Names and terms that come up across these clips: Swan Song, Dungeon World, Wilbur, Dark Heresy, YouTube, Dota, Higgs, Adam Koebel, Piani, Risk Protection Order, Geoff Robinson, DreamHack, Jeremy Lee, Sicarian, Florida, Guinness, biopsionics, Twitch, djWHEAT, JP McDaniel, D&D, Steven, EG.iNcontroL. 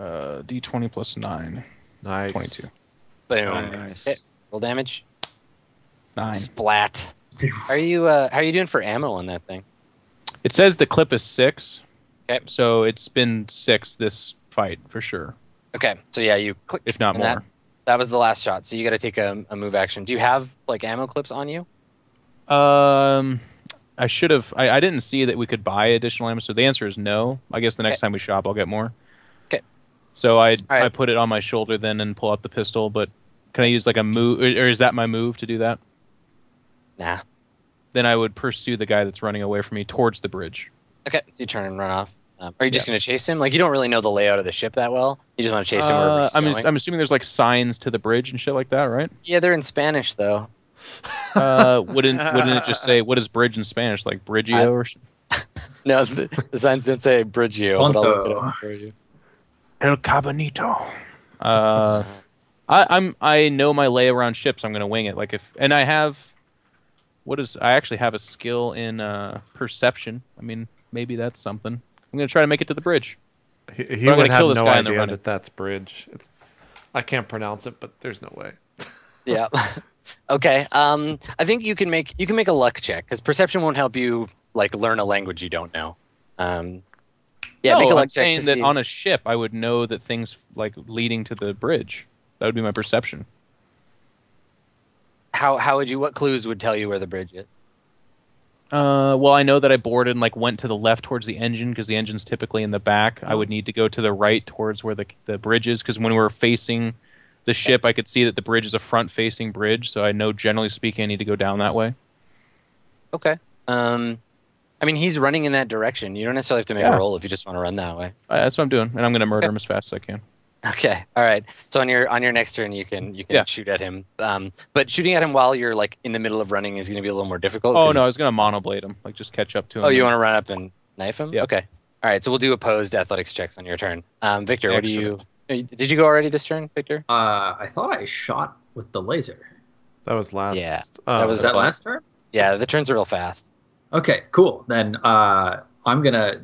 D20 plus 9. Nice. 22. Boom. Nice. Hit. Roll damage. 9. Splat. How are you doing for ammo on that thing? It says the clip is 6. Okay. So it's been 6 this fight for sure. Okay. So yeah, you click. If not more. That was the last shot. So you got to take a move action. Do you have like ammo clips on you? I should have. I didn't see that we could buy additional ammo. So the answer is no. I guess the next time we shop, I'll get more. Okay. So I put it on my shoulder then and pull out the pistol. But can I use like a move, or is that my move to do that? Nah. Then I would pursue the guy that's running away from me towards the bridge. Okay. You turn and run off. Are you just going to chase him? Like, you don't really know the layout of the ship that well. You just want to chase him wherever he's going. I'm assuming there's, like, signs to the bridge and shit like that, right? Yeah, they're in Spanish, though. Wouldn't it just say, what is bridge in Spanish? Like, Brigio or something? No, the signs don't say Brigio, but I'll look it up for you. El Cabanito. I know my lay around ships. So I'm going to wing it. Like, and I have... I actually have a skill in perception. I mean, maybe that's something. I'm going to try to make it to the bridge. He would have no idea that that's bridge. I can't pronounce it, but there's no way. Yeah. Okay. I think you can make a luck check because perception won't help you like learn a language you don't know. Yeah. No, make a luck check to see. On a ship, I would know that things like leading to the bridge. That would be my perception. How would you? What clues would tell you where the bridge is? Well, I know that I boarded and like went to the left towards the engine because the engine's typically in the back. I would need to go to the right towards where the bridge is because when we were facing the ship, I could see that the bridge is a front-facing bridge. So I know, generally speaking, I need to go down that way. Okay. I mean, he's running in that direction. You don't necessarily have to make a roll if you just want to run that way. That's what I'm doing, and I'm going to murder him as fast as I can. Okay. All right. So on your next turn, you can shoot at him. But shooting at him while you're like in the middle of running is going to be a little more difficult. Oh no, I was going to monoblade him, like just catch up to him. Oh, you want to run up and knife him? Yeah. Okay. All right. So we'll do opposed athletics checks on your turn. Victor, did you go already this turn, Victor? I thought I shot with the laser. That was last. Yeah. Was that last turn? Yeah. The turns are real fast. Okay. Cool. Then I'm gonna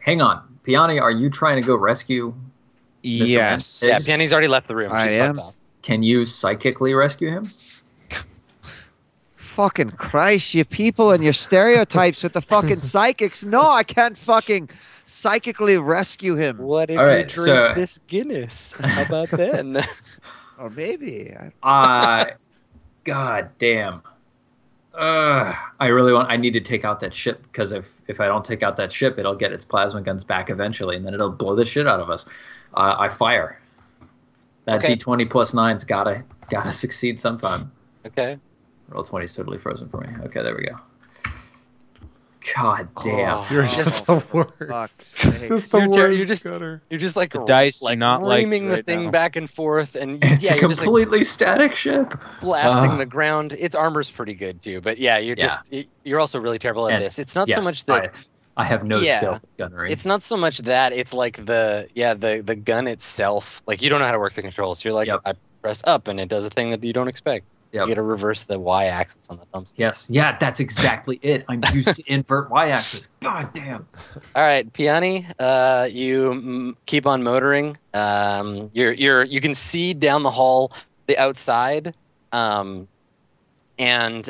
hang on. Piani, are you trying to go rescue? Mr. Yes. Yeah, Piani's already left the room. She's fucked up. Can you psychically rescue him? Fucking Christ, you people and your stereotypes with the fucking psychics. No, I can't fucking psychically rescue him. What if you drink this Guinness? How about then? Or maybe. God damn. I need to take out that ship because if I don't take out that ship, it'll get its plasma guns back eventually, and then it'll blow the shit out of us. I fire. That D20 plus 9's gotta succeed sometime. Okay. Roll 20 is totally frozen for me. Okay, there we go. God damn! You're just the worst. You're just like the dice, like not reaming the thing back and forth, and it's a completely static ship, blasting the ground. Its armor's pretty good too, but yeah, you're also really terrible at this. It's not so much that I have no skill with gunnery. It's not so much that it's like the gun itself. Like you don't know how to work the controls. You're like I press up and it does a thing that you don't expect. Yep. You got to reverse the y-axis on the thumbstick. Yes. Yeah, that's exactly it. I'm used to invert y-axis. God damn. All right, Piani, you keep on motoring. You can see down the hall the outside, and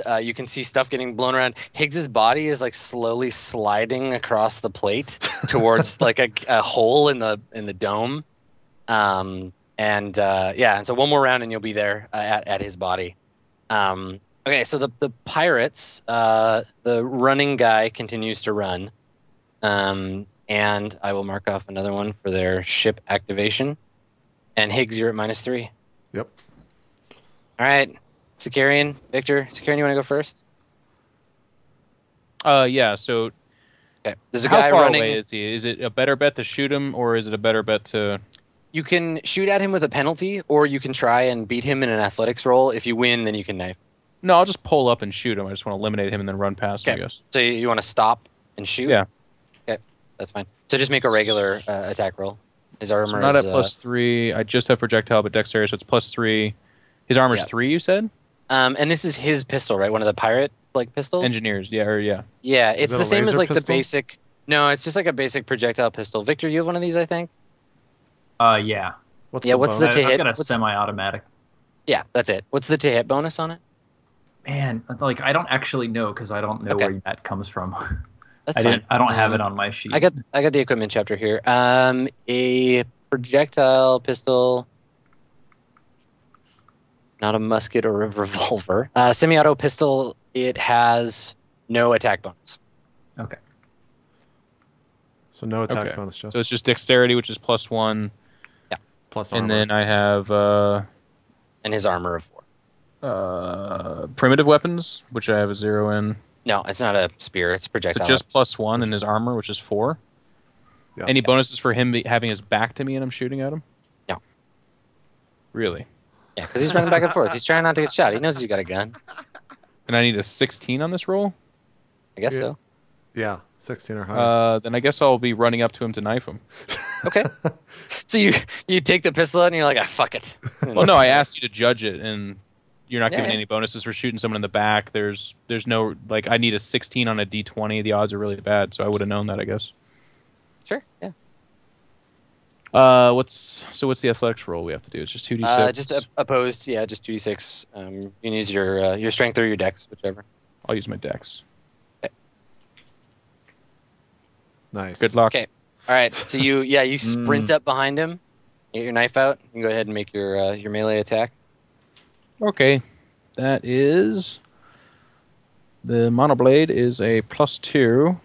you can see stuff getting blown around. Higgs's body is like slowly sliding across the plate towards like a hole in the dome, and so one more round and you'll be there at his body. Okay, so the pirates, the running guy continues to run. And I will mark off another one for their ship activation. And Higgs, you're at -3. Yep. All right. Sicarian, Victor. Sicarian, you want to go first? Yeah, so... Okay. There's a guy running. How far away is he? Is it a better bet to shoot him, or is it a better bet to... You can shoot at him with a penalty, or you can try and beat him in an athletics roll. If you win, then you can knife. No, I'll just pull up and shoot him. I just want to eliminate him and then run past him, I guess. So you want to stop and shoot? Yeah. Okay, that's fine. So just make a regular attack roll. His armor is... not at +3. I just have projectile, but dexterity, so it's +3. His armor's 3, you said? And this is his pistol, right? One of the pirate-like pistols? Engineers, yeah. Yeah, it's the same as like the basic... No, it's just like a basic projectile pistol. Victor, you have one of these, I think? Yeah. What's the to hit? I've got a semi-automatic. Yeah, that's it. What's the to hit bonus on it? Man, like I don't actually know because I don't know where that comes from. That's fine. I don't have it on my sheet. I got the equipment chapter here. A projectile pistol, not a musket or a revolver. Semi-auto pistol. It has no attack bonus. Okay. So no attack bonus, Jeff. So it's just dexterity, which is +1. Yeah. Plus armor. And then I have... and his armor of 4. Primitive weapons, which I have a 0 in. No, it's not a spear. It's projectile. So just +1 and his armor, which is 4. Yeah. Any bonuses for him having his back to me and I'm shooting at him? No. Really? Yeah, because he's running back and forth. He's trying not to get shot. He knows he's got a gun. And I need a 16 on this roll? I guess so. Yeah, 16 or higher. Then I guess I'll be running up to him to knife him. Okay. So you take the pistol out and you're like, ah, fuck it. Well, no, I asked you to judge it, and you're not giving any bonuses for shooting someone in the back. There's no, like, I need a 16 on a D20. The odds are really bad, so I would have known that, I guess. Sure, yeah. So what's the athletics roll we have to do? It's just 2d6. Just opposed, yeah, just 2d6. You can use your strength or your dex, whichever. I'll use my dex. Okay. Nice. Good luck. Okay. All right. So you sprint up behind him, get your knife out, and go ahead and make your melee attack. Okay. That is the monoblade is a +2,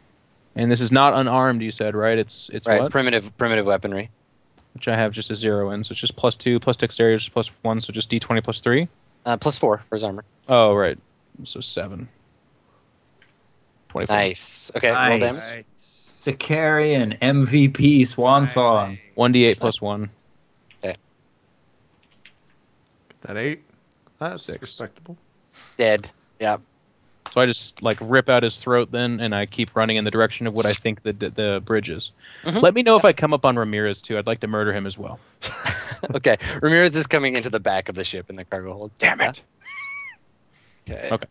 and this is not unarmed. You said right? It's right. What? Primitive weaponry. Which I have just a 0 in, so it's just +2, plus dexterity, which is +1, so just D20 +3? +4 for his armor. Oh, right. So 7. 24. Nice. Okay, roll damage. Right. Sicarian, MVP, Swan Song. 1d8 +1. Okay. Get that 8. That's 6. Respectable. Dead. Yeah. So I just, like, rip out his throat then, and I keep running in the direction of what I think the bridge is. Mm-hmm. Let me know if I come up on Ramirez, too. I'd like to murder him as well. Okay. Ramirez is coming into the back of the ship in the cargo hold. Damn it. Okay. Okay.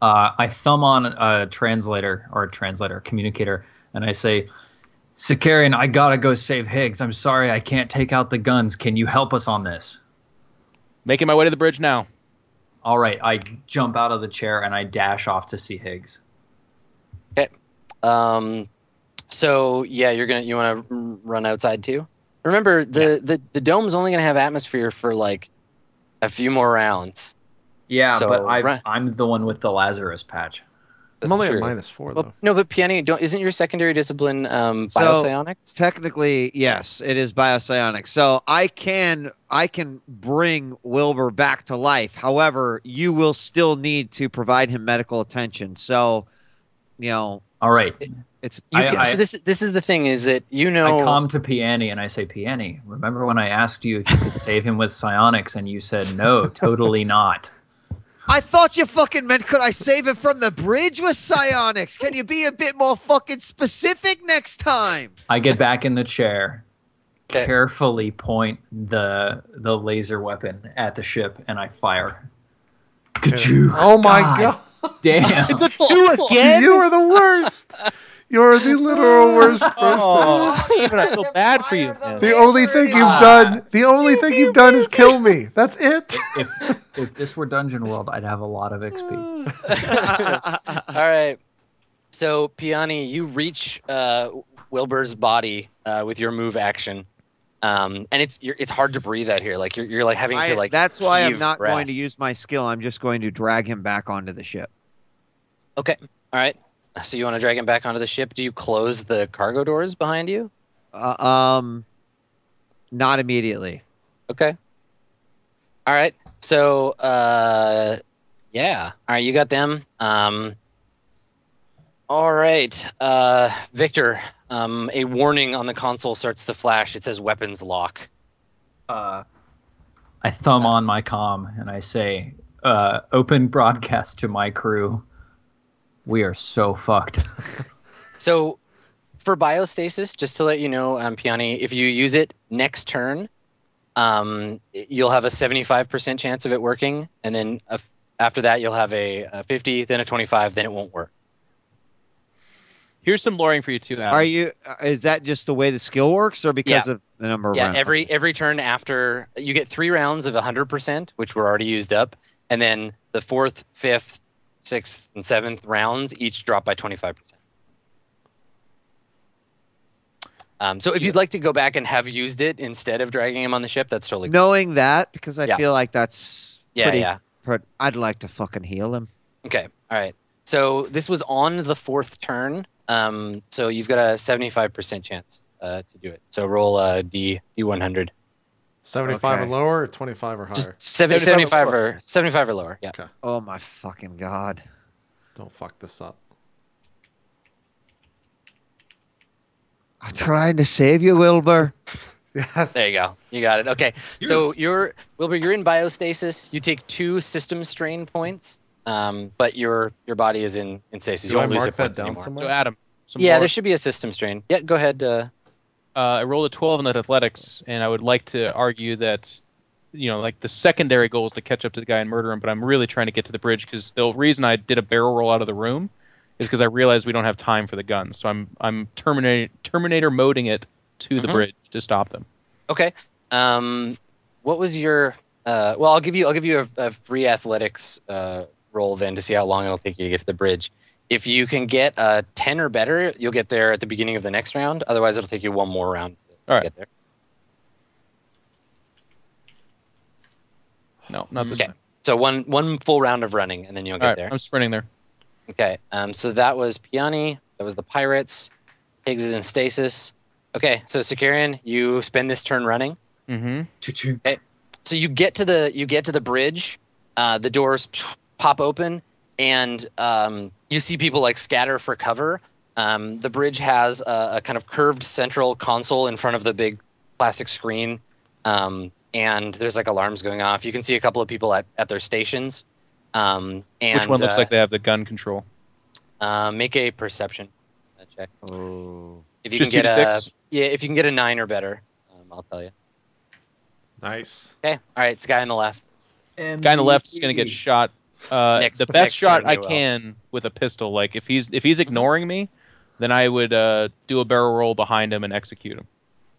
I thumb on a communicator, and I say, Sicarian, I gotta go save Higgs. I'm sorry I can't take out the guns. Can you help us on this? Making my way to the bridge now. All right. I jump out of the chair, and I dash off to see Higgs. Okay. So yeah, you want to run outside too. Remember the dome's only gonna have atmosphere for like a few more rounds. Yeah, so but I'm the one with the Lazarus patch. I'm only at -4 though. Well, no, but Piani, isn't your secondary discipline biopsionics? So, technically, yes, it is biopsionics. So I can bring Wilbur back to life. However, you will still need to provide him medical attention. So, you know. All right. So this is the thing is that you know. I come to Piani and I say, Piani, remember when I asked you if you could save him with psionics and you said no, totally not. I thought you fucking meant could I save it from the bridge with psionics? Can you be a bit more fucking specific next time? I get back in the chair, carefully point the laser weapon at the ship, and I fire. Ka-choo. Oh my god. Damn. It's a 2 again? You are the worst. You're the literal worst person. I feel bad for you. The only thing you've done, is kill me. That's it. If this were Dungeon World, I'd have a lot of XP. All right. So Piani, you reach Wilbur's body with your move action, and it's hard to breathe out here. Like you're like having to like. That's why I'm not going to use my skill. I'm just going to drag him back onto the ship. Okay. All right. So you want to drag him back onto the ship? Do you close the cargo doors behind you? Not immediately. Okay. All right. So, yeah. All right, you got them. All right, Victor. A warning on the console starts to flash. It says weapons lock. I thumb on my comm and I say, "Open broadcast to my crew. We are so fucked." So, for biostasis, just to let you know, Piani, if you use it next turn, you'll have a 75% chance of it working, and then after that, you'll have a 50, then a 25, then it won't work. Here's some loring for you too, Adam. Are you? Is that just the way the skill works, or because of the number of rounds? Yeah, every turn after you get 3 rounds of 100%, which were already used up, and then the 4th, 5th, 6th, and 7th rounds each drop by 25%. So if you'd like to go back and have used it instead of dragging him on the ship, that's totally cool. Knowing that, because I feel like that's pretty... I'd like to fucking heal him. Okay, all right. So this was on the 4th turn, so you've got a 75% chance to do it. So roll D100. 75 or lower, or 25 or higher? 75 or lower, yeah. Okay. Oh my fucking god. Don't fuck this up. I'm trying to save you, Wilbur. Yes. There you go. You got it. Okay. Yes. So you're Wilbur. You're in biostasis. You take 2 system strain points, but your body is in stasis. Do you won't lose your points anymore. So Adam. There should be a system strain. Yeah. Go ahead. I rolled a 12 in that athletics, and I would like to argue that, you know, like the secondary goal is to catch up to the guy and murder him, but I'm really trying to get to the bridge because the reason I did a barrel roll out of the room is because I realized we don't have time for the guns, so I'm Terminator moding it to the bridge to stop them. Okay. What was your? Well, I'll give you a free athletics roll then to see how long it'll take you to get to the bridge. If you can get a 10 or better, you'll get there at the beginning of the next round. Otherwise, it'll take you 1 more round to get there. No, not this time. So one full round of running, and then you'll get there. I'm sprinting there. Okay. So that was Piani. That was the pirates. Higgs is in stasis. Okay. So Sakarian, you spend this turn running. Mm-hmm. Okay. So you get to the bridge. The doors pop open, and you see people like scatter for cover. The bridge has a kind of curved central console in front of the big plastic screen, and there's like alarms going off. You can see a couple of people at their stations. And which one looks like they have the gun control? Make a perception check. Oh. If you just can get if you can get a 9 or better, I'll tell you. Nice. Okay. All right. It's guy on the left. Guy on the left is going to get shot. The best shot I can with a pistol. Like if he's ignoring me, then I would do a barrel roll behind him and execute him.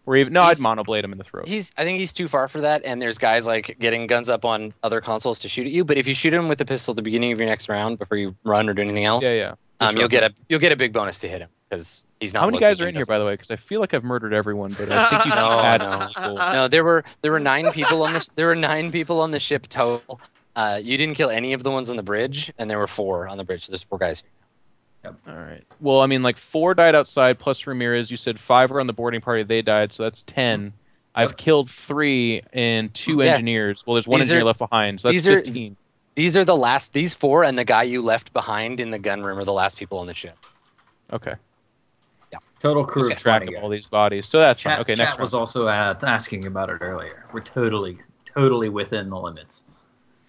Or even I'd monoblade him in the throat. I think he's too far for that, and there's guys like getting guns up on other consoles to shoot at you. But if you shoot him with the pistol at the beginning of your next round before you run or do anything else, you'll get a big bonus to hit him because he's not. How many guys are in here, by the way? Because I feel like I've murdered everyone, but I think you've had people. No, there were 9 people on the ship total. You didn't kill any of the ones on the bridge, and there were 4 on the bridge. So there's 4 guys here. Yep. All right. Well, I mean, like 4 died outside, plus Ramirez. You said 5 were on the boarding party. They died, so that's 10. I've killed 3 and 2 engineers. Well, there's 1 engineer left behind, so that's 15. These are the last. These 4 and the guy you left behind in the gun room are the last people on the ship. Okay. Yeah. Total crew. Okay. Track of all these bodies, so that's fine. Okay. Chat next was also asking about it earlier. We're totally within the limits.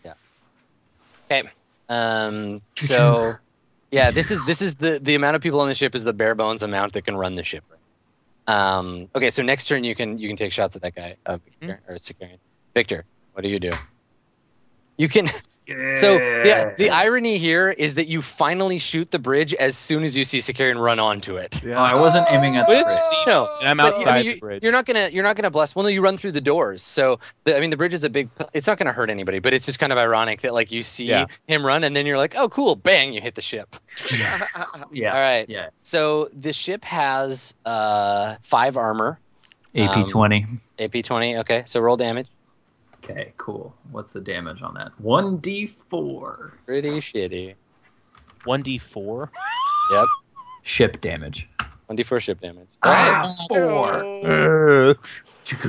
Yeah. Okay. So. Yeah, this is the amount of people on the ship is the bare bones amount that can run the ship. Okay, so next turn you can take shots at that guy, Victor. What do you do? You can. Yes. So the irony here is that you finally shoot the bridge as soon as you see Sakarian run onto it. Yeah. Oh, I wasn't aiming at the bridge. No, and I'm outside the bridge. You're not gonna bless. Well, no, you run through the doors. So the bridge is a big. It's not gonna hurt anybody, but it's just kind of ironic that like you see him run and then you're like, oh cool, bang, you hit the ship. Yeah. Yeah. All right. Yeah. So the ship has 5 armor. AP 20. AP 20. Okay. So roll damage. Okay, cool. What's the damage on that? 1d4. Pretty shitty. 1d4? Yep. Ship damage. 1d4 ship damage. All right. All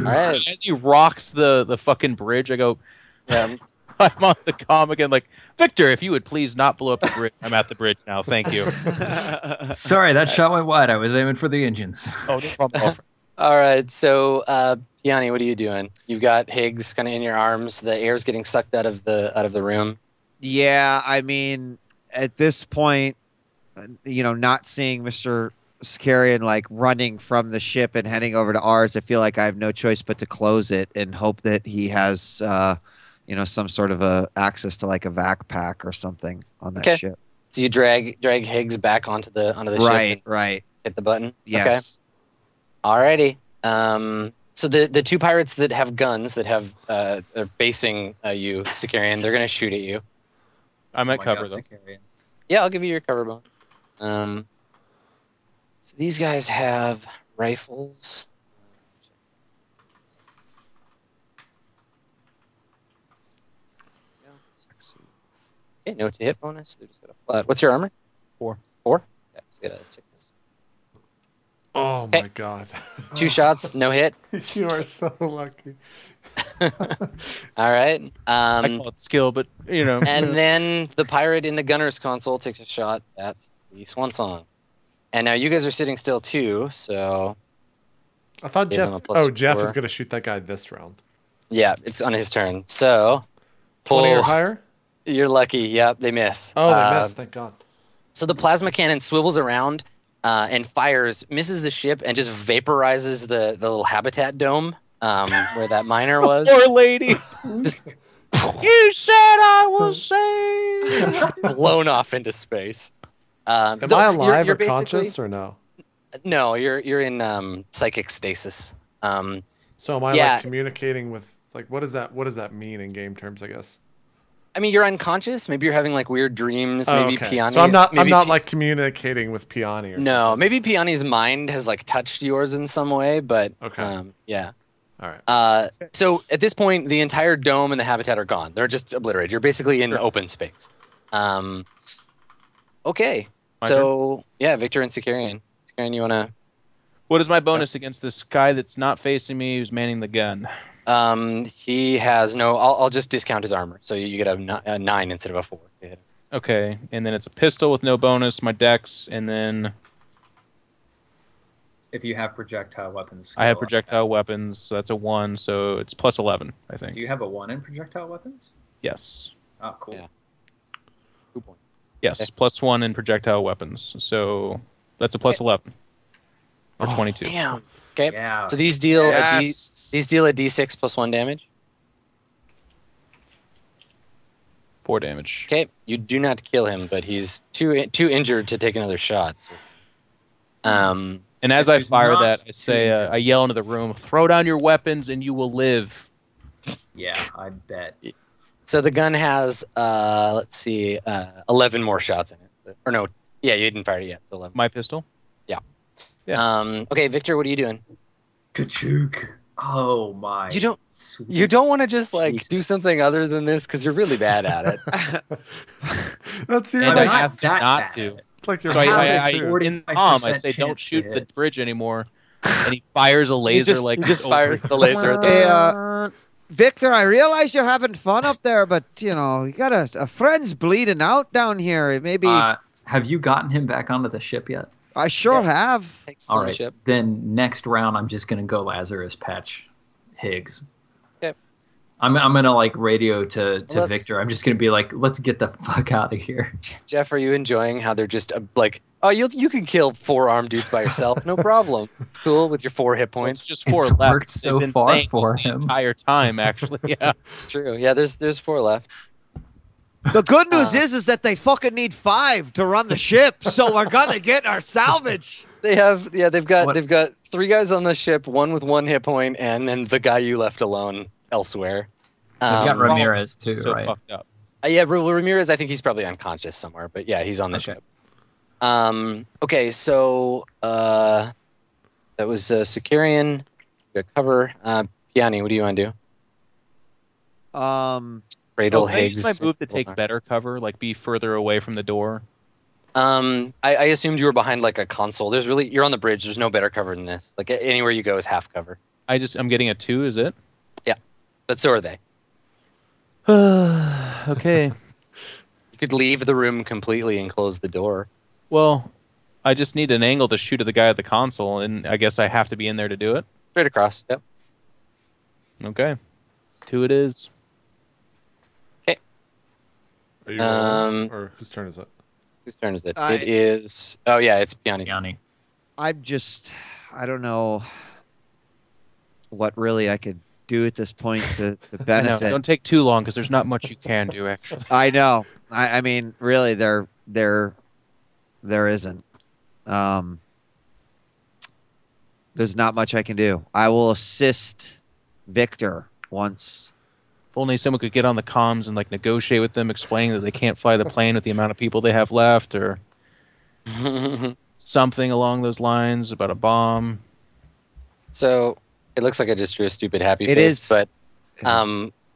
right. As he rocks the fucking bridge, I go, I'm on the comm again, like, Victor, if you would please not blow up the bridge. I'm at the bridge now. Thank you. Sorry, that shot went wide. I was aiming for the engines. Oh, no problem. All right, so Yanni, what are you doing? You've got Higgs kind of in your arms. The air's getting sucked out of the room. Yeah, I mean, at this point, you know, not seeing Mr. Sakarian like running from the ship and heading over to ours, I feel like I have no choice but to close it and hope that he has, some sort of access to like a vac pack or something on that ship. So you drag Higgs back onto the ship. Right. Hit the button. Yes. Okay. Alrighty. So the two pirates that have guns that have are facing you, Sicarian, they're gonna shoot at you. I'm at cover though. Sicarian. Yeah, I'll give you your cover bone. So these guys have rifles. Okay, no to hit bonus. They're just gonna flood. What's your armor? 4. 4? Yeah, let's get a 6. Oh my god. 2 shots, no hit. You are so lucky. All right. I call it skill, but you know. And then the pirate in the gunner's console takes a shot at the Swan Song. And now you guys are sitting still too, so. I thought Jeff. Oh, Jeff 4. Is going to shoot that guy this round. Yeah, it's on his turn. So. 20 or higher? You're lucky. Yep, they miss. Oh, they missed. Thank god. So the plasma cannon swivels around. And fires, misses the ship, and just vaporizes the little habitat dome where that miner was. Poor lady. Just, you said I was saved. Blown off into space. Am I alive or conscious or no? No, you're in psychic stasis. So am I like communicating with like what does that mean in game terms? I guess. I mean, you're unconscious. Maybe you're having like weird dreams. Oh, maybe Piani's. So I'm not like communicating with Piani. Or something. No, maybe Piani's mind has like touched yours in some way, but yeah. All right. So at this point, the entire dome and the habitat are gone. They're just obliterated. You're basically in open space. Okay. So yeah, Victor and Sicarian. Sicarian, you wanna? What is my bonus against this guy that's not facing me, who's manning the gun? He has no. I'll just discount his armor, so you get a 9 instead of a 4. Yeah. Okay, and then it's a pistol with no bonus, my dex, and then if you have projectile weapons, I have projectile weapons. So that's a 1, so it's plus 11, I think. Do you have a 1 in projectile weapons? Yes. Oh, cool. Yeah. Good point. Yes, okay. Plus 1 in projectile weapons, so that's a plus 11 or 22. Damn. Okay. Yeah. So these deal. Yes. These deal a d6 plus 1 damage. 4 damage. Okay, you do not kill him, but he's too injured to take another shot. So. And as I fire that, I say, I yell into the room, "Throw down your weapons, and you will live." Yeah, I bet. So the gun has, let's see, 11 more shots in it. So, or no, yeah, you didn't fire it yet. So 11. My pistol. Yeah. Yeah. Okay, Victor, what are you doing? Ka-chook. Oh my! You don't want to just like do something other than this because you're really bad at it. That's your. And I asked not to. It's like you're so I say don't shoot the bridge anymore, and he fires a laser. He just fires the laser. At the Victor, I realize you're having fun up there, but you know you got a friend's bleeding out down here. Maybe. Have you gotten him back onto the ship yet? I sure have. All right. Then next round, I'm just gonna go Lazarus patch Higgs. Yep. I'm gonna like radio to Victor. I'm just gonna be like, let's get the fuck out of here. Jeff, are you enjoying how they're just like, oh, you can kill 4 armed dudes by yourself, no problem. It's cool with your 4 hit points. It's just 4 left. It's worked so far for him the entire time, actually. Yeah, it's true. Yeah, there's 4 left. The good news is that they fucking need 5 to run the ship, so we're gonna get our salvage. They've got 3 guys on the ship, one with 1 hit point, and then the guy you left alone elsewhere. They've got Ramirez too, so right? Fucked up. Yeah, Ramirez. I think he's probably unconscious somewhere, but yeah, he's on the ship. Okay, so that was Sicarian. You got cover. Piani, what do you want to do? Cradle Higgs. Can I move to take better cover, like be further away from the door? I assumed you were behind like a console. There's really you're on the bridge. There's no better cover than this. Like anywhere you go is half cover. I'm getting a 2. Is it? Yeah, but so are they. Okay. You could leave the room completely and close the door. Well, I just need an angle to shoot at the guy at the console, and I guess I have to be in there to do it. Straight across. Yep. Okay. 2 it is. Are you or whose turn is it? Whose turn is it? It is. Oh yeah, it's Piani. I'm just. I don't know what really I could do at this point to benefit. I know. Don't take too long because there's not much you can do actually. I know. I mean, really, they're there isn't. There's not much I can do. I will assist Victor once. If only someone could get on the comms and like negotiate with them, explaining that they can't fly the plane with the amount of people they have left, or something along those lines about a bomb. So it looks like I just drew a stupid happy face, but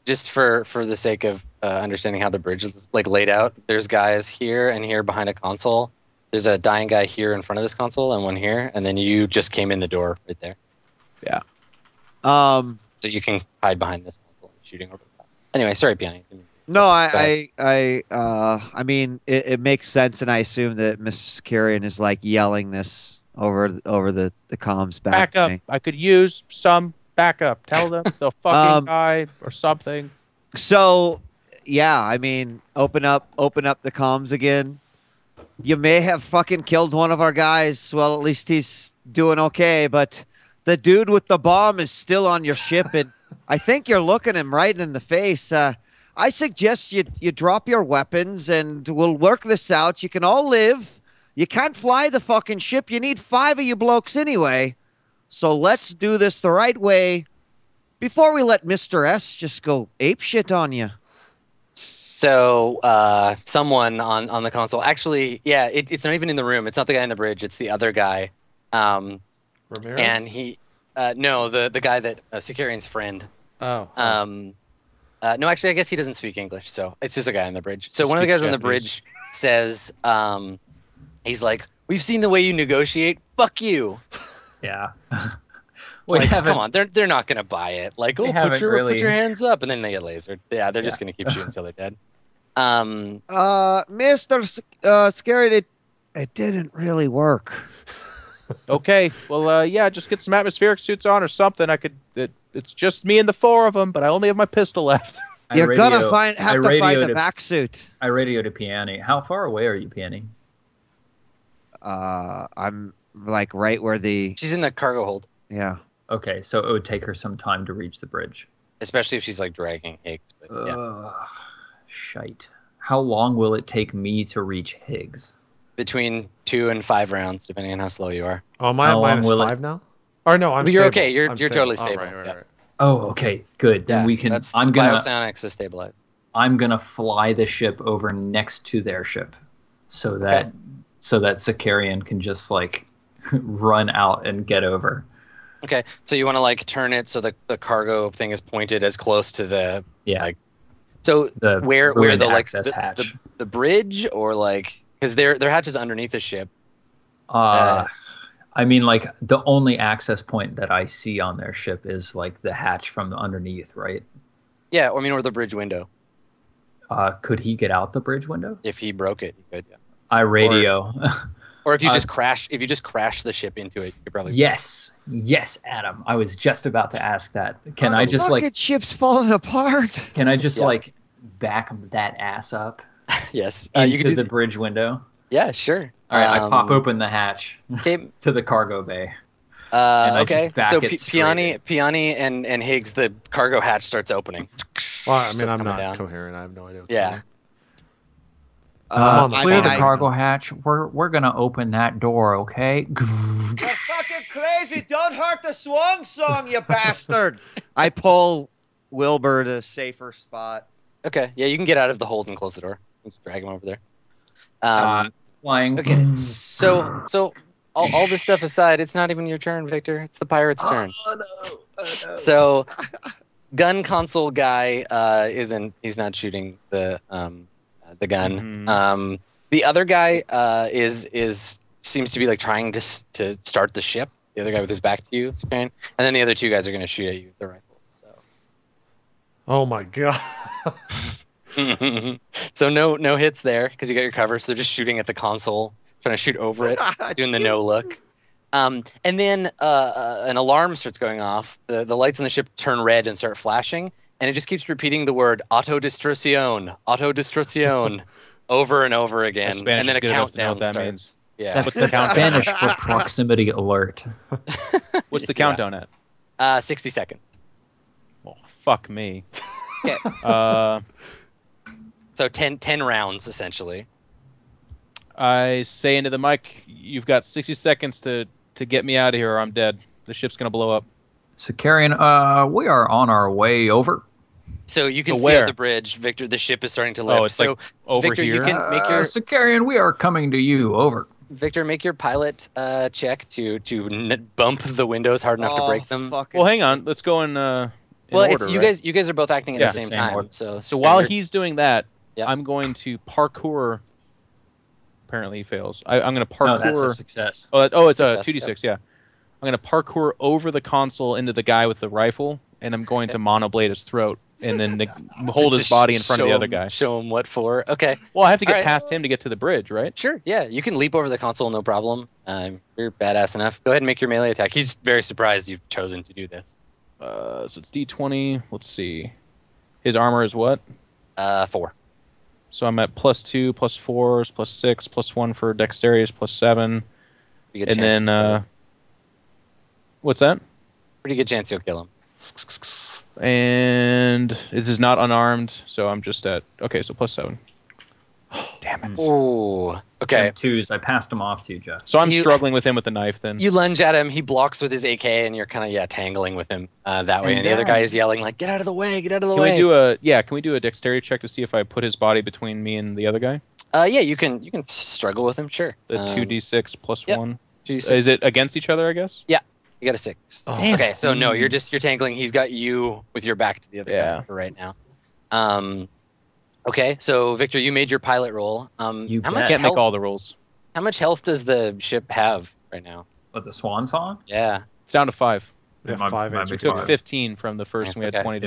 just for the sake of understanding how the bridge is like laid out, there's guys here and here behind a console. There's a dying guy here in front of this console and one here, and then you just came in the door right there. Yeah. So you can hide behind this console and shooting over that. Anyway, sorry, Piani. No, I mean, it makes sense, and I assume that Miss Carrion is like yelling this over the comms back. Back up. I could use some backup. Tell them they'll fucking die or something. So, yeah, I mean, open up the comms again. You may have fucking killed one of our guys. Well, at least he's doing okay, but the dude with the bomb is still on your ship, and I think you're looking him right in the face. I suggest you drop your weapons, and we'll work this out. You can all live. You can't fly the fucking ship. You need 5 of you blokes anyway. So let's do this the right way before we let Mr. S just go apeshit on you. So someone on the console, actually, yeah, it's not even in the room. It's not the guy in the bridge. It's the other guy. Ramirez? And he, no, the guy that, Securian's friend. Oh. No, actually, I guess he doesn't speak English, so it's just a guy on the bridge. So one of the guys on the bridge says, he's like, we've seen the way you negotiate. Fuck you. Yeah. Like, come on, they're not gonna buy it. Like, oh, put your hands up, and then they get lasered. Yeah, they're just gonna keep shooting until they're dead. Mr. Scary, it didn't really work. Okay, well, yeah, just get some atmospheric suits on or something. It's just me and the 4 of them, but I only have my pistol left. You're gonna have to find a vac suit. I radioed to Piani. How far away are you, Piani? I'm like right where the. She's in the cargo hold. Yeah. Okay, so it would take her some time to reach the bridge. Especially if she's, like, dragging Higgs. But, yeah. Shite. How long will it take me to reach Higgs? Between 2 and 5 rounds, depending on how slow you are. Oh, am I minus 5 now? Or no, I'm stable. You're okay. You're totally stable. Oh, right. Oh, okay, good. Then we can... That's biosonics to stabilize. I'm going to fly the ship over next to their ship so that, so that Sicarian can just, like, run out and get over. Okay, so you want to like turn it so the cargo thing is pointed as close to the like, so the where the like hatch. The bridge, or like because their hatch is underneath the ship. I mean, like the only access point that I see on their ship is like the hatch from underneath, right? Yeah, I mean, or the bridge window. Could he get out the bridge window if he broke it? He could. Yeah. I radio. Or if you just crash the ship into it, you probably yes, Adam. I was just about to ask that. Can I just like ship's falling apart? Can I just like back that ass up? Yes, into you can do the bridge window. Yeah, sure. All right, I pop open the hatch to the cargo bay. Okay, so Piani and Higgs, the cargo hatch starts opening. Well, I mean, I'm not coherent. I have no idea. Yeah. Clear the cargo hatch. We're gonna open that door, okay? You're fucking crazy! Don't hurt the Swan Song, you bastard! I pull Wilbur to a safer spot. Okay, yeah, you can get out of the hold and close the door. Just drag him over there. Flying. Okay, so all this stuff aside, it's not even your turn, Victor. It's the pirate's turn. Oh no! So, gun console guy isn't. He's not shooting the gun. Mm-hmm. The other guy seems to be like trying to start the ship. The other guy with his back to you, Spain, and then the other 2 guys are going to shoot at you with the rifles. So. Oh my god! So no hits there because you got your cover. So they're just shooting at the console, trying to shoot over it, doing the no look. And then an alarm starts going off. The lights on the ship turn red and start flashing. And it just keeps repeating the word auto destrucción, over and over again. And then a countdown starts. Yeah. That's the Spanish for proximity alert. What's the countdown at? 60 seconds. Well, fuck me. Okay. So 10 rounds, essentially. I say into the mic, you've got 60 seconds to get me out of here or I'm dead. The ship's going to blow up. So, Carrion, we are on our way over. So you can see at the bridge, Victor, the ship is starting to lift. Oh, it's so like over Victor, here? You can make your... So, Carrion, we are coming to you. Over. Victor, make your pilot check to bump the windows hard enough to break them. Well, hang on. Let's go in order, it's, you guys are both acting at the same time. So while he's doing that, I'm going to parkour. Apparently he fails. I'm going to parkour. No, that's a success. Oh, it's a 2d6, yeah. I'm going to parkour over the console into the guy with the rifle, and I'm going to monoblade his throat and then hold his body in front of the other guy. Show him what for. Okay. Well, I have to get past him to get to the bridge, right? Sure, yeah. You can leap over the console, no problem. You're badass enough. Go ahead and make your melee attack. He's very surprised you've chosen to do this. So it's D20. Let's see. His armor is what? 4. So I'm at +2, +4, +6, +1 for dexterity, +7. And then, what's that? Pretty good chance you'll kill him. And this is not unarmed, so I'm just at, okay, so +7. Damn it. Ooh. Okay. I passed him off to you, Jeff. So I'm struggling with him with the knife then. You lunge at him, he blocks with his AK, and you're kind of, tangling with him that way. And the other guy is yelling, like, get out of the way, get out of the way. Can we do a dexterity check to see if I put his body between me and the other guy? Yeah, you can struggle with him, sure. The 2d6 +1. 2d6. Is it against each other, I guess? Yeah. You got a 6. Oh. Okay, so no, you're tangling. He's got you with your back to the other guy for right now. Okay, so Victor, you made your pilot roll. You can't make all the rolls. How much health does the ship have right now? What, the Swan Song? Yeah. It's down to 5. Yeah, we took 15 from the first, and we had 20.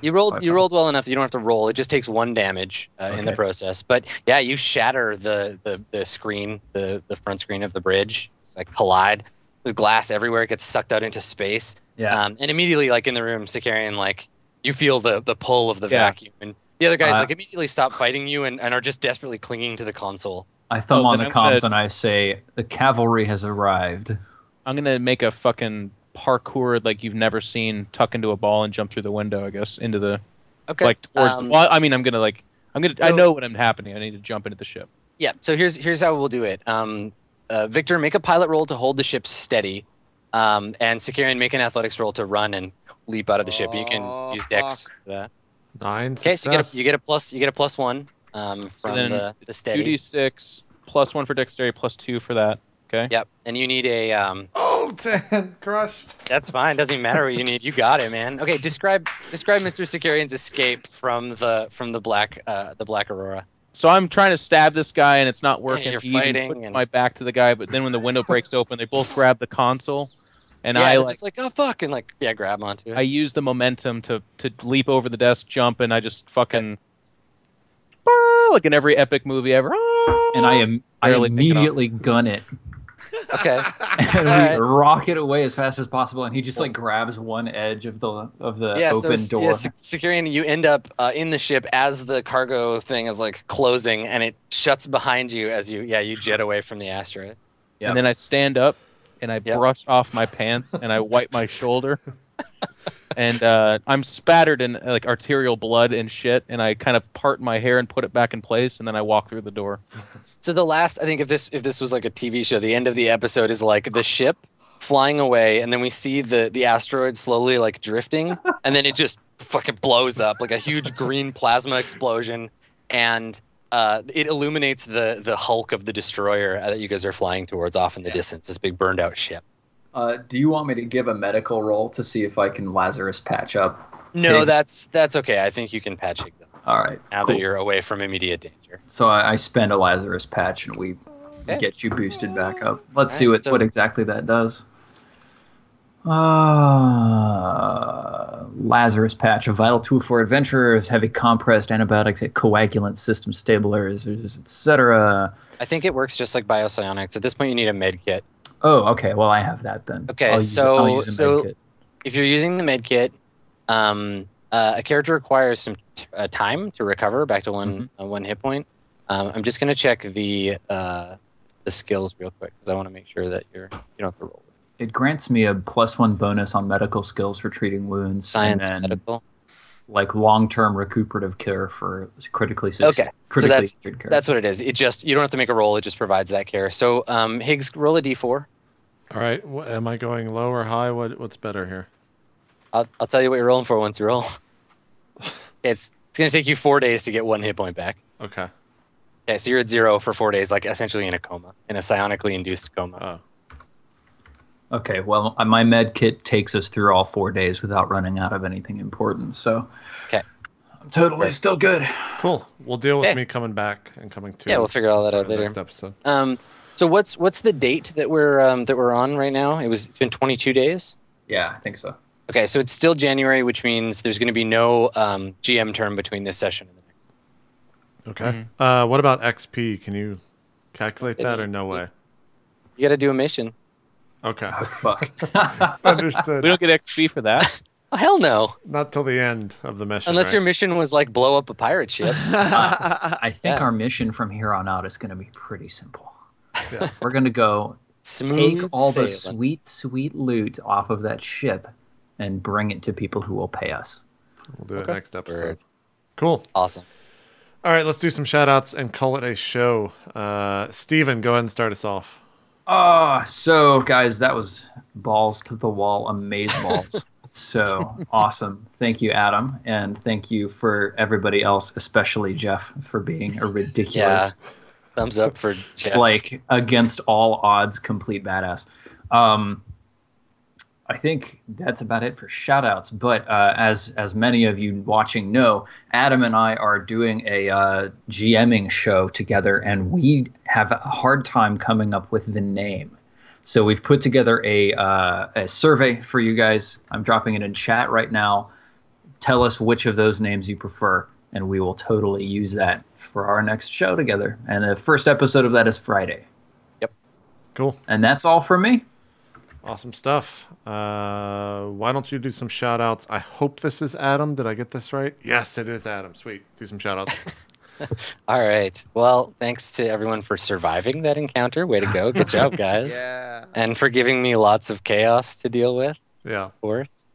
You rolled well enough that you don't have to roll. It just takes 1 damage in the process. But yeah, you shatter the screen, the front screen of the bridge. It's like collide. There's glass everywhere. It gets sucked out into space. Yeah. And immediately, like in the room, Sicarian, like you feel the pull of the vacuum, and the other guys like immediately stop fighting you and are just desperately clinging to the console. I thumb on the comms and I say, "The cavalry has arrived." I'm gonna make a fucking parkour like you've never seen, tuck into a ball and jump through the window. I guess into the like towards. Well, I mean, I know what I'm happening. I need to jump into the ship. Yeah. So here's how we'll do it. Victor, make a pilot roll to hold the ship steady, and Sicarian, make an athletics roll to run and leap out of the ship. You can use dex for that. 9. Okay, so you get a +1 from the steady. 2d6 +1 for dexterity, +2 for that. Okay. Yep, and you need a 10 crushed. That's fine. Doesn't even matter what you need. You got it, man. Okay, describe Mr. Sicarian's escape from the black aurora. So I'm trying to stab this guy, and it's not working. You're fighting. He puts my back to the guy, but then when the window breaks open, they both grab the console, and I like, oh fuck, and like grab onto it. I use the momentum to leap over the desk, jump, and I just fucking like in every epic movie ever. And I immediately gun it. Okay. And we rocket away as fast as possible, and he just like grabs one edge of the open door. Yeah, Sicarian, you end up in the ship as the cargo thing is like closing, and it shuts behind you as you jet away from the asteroid. Yep. And then I stand up, and I brush off my pants, and I wipe my shoulder, and I'm spattered in like arterial blood and shit, and I kind of part my hair and put it back in place, and then I walk through the door. So the last, I think, if this was like a TV show, the end of the episode is like the ship flying away, and then we see the asteroid slowly like drifting, and then it just fucking blows up like a huge green plasma explosion, and it illuminates the hulk of the destroyer that you guys are flying towards off in the distance. This big burned out ship. Do you want me to give a medical roll to see if I can Lazarus patch up? No, that's okay. I think you can patch it up. All right. Now that you're away from immediate danger. So I spend a Lazarus patch, and we get you boosted back up. Let's see what exactly that does. Lazarus patch, a vital tool for adventurers, heavy compressed antibiotics, coagulant system stabilizers, etc. I think it works just like biosionics. At this point, you need a med kit. Oh, okay. Well, I have that then. Okay, I'll use a med kit. If you're using the med kit, a character requires some time to recover back to one hit point. I'm just going to check the skills real quick because I want to make sure that you don't have to roll. It grants me a +1 bonus on medical skills for treating wounds. Science, medical. like long-term recuperative care for critically injured care. That's what it is. It just, you don't have to make a roll. It just provides that care. So Higgs, roll a d4. All right. Am I going low or high? What's better here? I'll tell you what you're rolling for once you roll. It's going to take you 4 days to get 1 hit point back. Okay. Okay, so you're at 0 for 4 days, like essentially in a coma, in a psionically induced coma. Oh. Okay, well, my med kit takes us through all 4 days without running out of anything important, so okay. I'm totally still good. Cool. We'll deal with me coming back and coming to. Yeah, we'll figure all that out later. Next episode. So what's the date that we're on right now? It's been 22 days? Yeah, I think so. Okay, so it's still January, which means there's going to be no GM term between this session and the next. Okay. Mm-hmm. What about XP? Can you calculate that or no way? You got to do a mission. Okay. Oh, fuck. Understood. We don't get XP for that? Oh, hell no. Not till the end of the mission. Unless your mission was like blow up a pirate ship. I think our mission from here on out is going to be pretty simple. Yeah. We're going to go take all the sweet, sweet loot off of that ship and bring it to people who will pay us. We'll do it next episode. Bird. Cool. Awesome. All right, let's do some shout-outs and call it a show. Steven, go ahead and start us off. So, guys, that was balls-to-the-wall amazeballs. So awesome. Thank you, Adam, and thank you for everybody else, especially Jeff, for being a ridiculous... Yeah. Thumbs up for Jeff. Like, against all odds, complete badass. I think that's about it for shout-outs, but as many of you watching know, Adam and I are doing a GMing show together, and we have a hard time coming up with the name. So we've put together a survey for you guys. I'm dropping it in chat right now. Tell us which of those names you prefer, and we will totally use that for our next show together. And the first episode of that is Friday. Yep. Cool. And that's all from me. Awesome stuff. Why don't you do some shout-outs? I hope this is Adam. Did I get this right? Yes, it is Adam. Sweet. Do some shout-outs. All right. Well, thanks to everyone for surviving that encounter. Way to go. Good job, guys. Yeah. And for giving me lots of chaos to deal with. Yeah. Of course.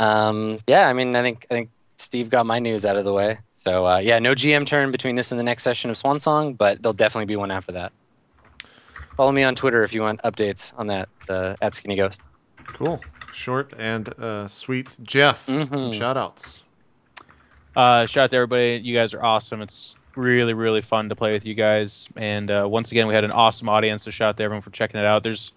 Yeah, I mean, I think Steve got my news out of the way. So, yeah, no GM turn between this and the next session of Swan Song, but there'll definitely be one after that. Follow me on Twitter if you want updates on that, at Skinny Ghost. Cool. Short and sweet. Jeff, some shout-outs. Shout out to everybody. You guys are awesome. It's really, really fun to play with you guys. And once again, we had an awesome audience. So shout out to everyone for checking it out. There's,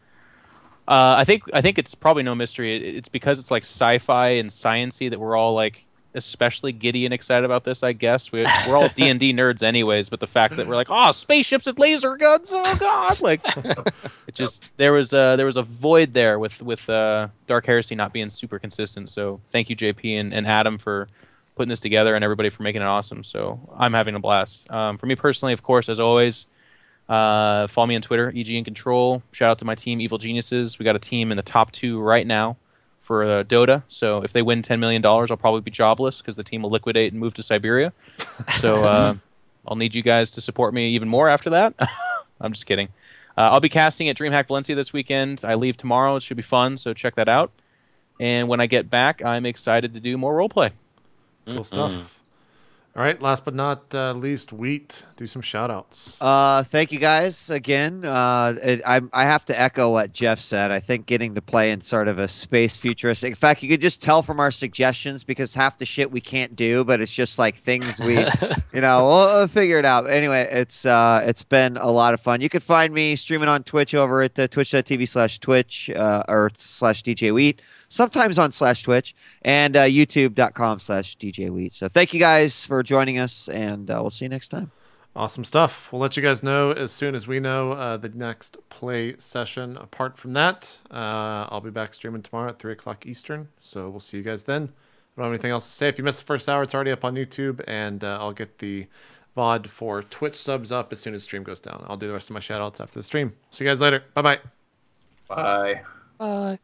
I think it's probably no mystery. It's because it's like sci-fi and science-y that we're all like especially giddy and excited about this, I guess. We're all D&D nerds anyways, but the fact that we're like, oh, spaceships and laser guns, oh god, like it just there was a void there with Dark Heresy not being super consistent. So thank you, JP and Adam, for putting this together, and everybody for making it awesome. So I'm having a blast. For me personally, of course, as always, follow me on Twitter, EG.iNcontroL. Shout out to my team, Evil Geniuses. We got a team in the top 2 right now for Dota, so if they win $10 million, I'll probably be jobless because the team will liquidate and move to Siberia. So I'll need you guys to support me even more after that. I'm just kidding. I'll be casting at DreamHack Valencia this weekend. I leave tomorrow. It should be fun, so check that out. And when I get back, I'm excited to do more roleplay. Cool stuff. All right, last but not least, Wheat, do some shout-outs. Thank you, guys, again. I have to echo what Jeff said. I think getting to play in sort of a space futuristic... In fact, you could just tell from our suggestions, because half the shit we can't do, but it's just like things we, you know, we'll figure it out. Anyway, it's been a lot of fun. You can find me streaming on Twitch over at twitch.tv/Twitch or /djWHEAT. Sometimes on /Twitch and youtube.com/djWHEAT. So thank you guys for joining us, and we'll see you next time. Awesome stuff. We'll let you guys know as soon as we know the next play session. Apart from that, I'll be back streaming tomorrow at 3 o'clock Eastern. So we'll see you guys then. I don't have anything else to say. If you missed the first hour, it's already up on YouTube, and I'll get the VOD for Twitch subs up as soon as the stream goes down. I'll do the rest of my shout outs after the stream. See you guys later. Bye-bye. Bye. Bye.